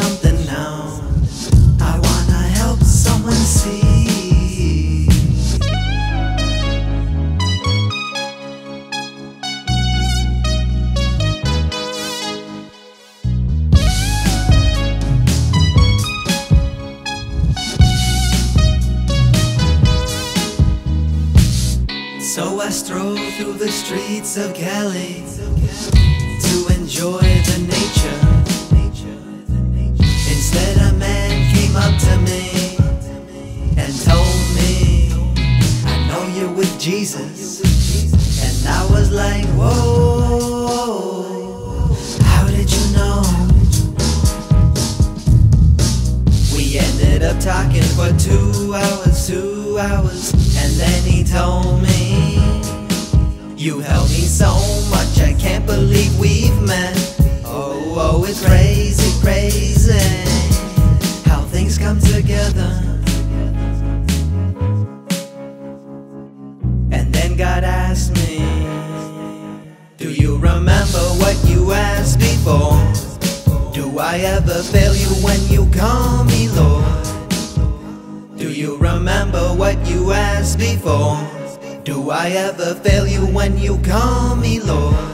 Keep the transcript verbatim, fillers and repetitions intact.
something now. I wanna help someone see. So I stroll through the streets of Cali to enjoy the nature. Instead, a man came up to me and told me, "I know you're with Jesus." And I was like, whoa, how did you know? We ended up talking for two hours, two hours. And then he told me, "You helped me so much, I can't believe we've met." Oh, oh, it's crazy, crazy how things come together. And then God asked me, "Do you remember what you asked before? Do I ever fail you when you call me Lord? Do you remember what you asked before? Do I ever fail you when you call me Lord?"